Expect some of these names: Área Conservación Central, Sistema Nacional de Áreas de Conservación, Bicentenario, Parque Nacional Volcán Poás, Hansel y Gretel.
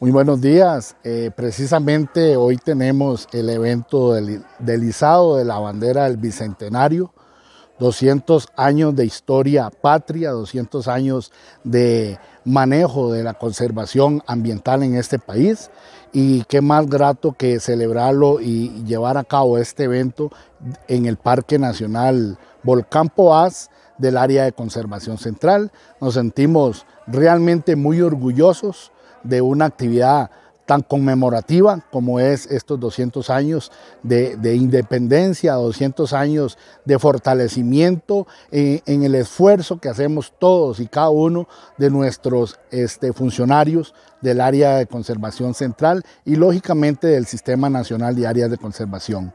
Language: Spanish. Muy buenos días. Precisamente hoy tenemos el evento del izado de la bandera del Bicentenario. 200 años de historia patria, 200 años de manejo de la conservación ambiental en este país, y qué más grato que celebrarlo y llevar a cabo este evento en el Parque Nacional Volcán Poás del Área de Conservación Central. Nos sentimos realmente muy orgullosos de una actividad tan conmemorativa como es estos 200 años de independencia, 200 años de fortalecimiento en el esfuerzo que hacemos todos y cada uno de nuestros funcionarios del Área de Conservación Central y lógicamente del Sistema Nacional de Áreas de Conservación.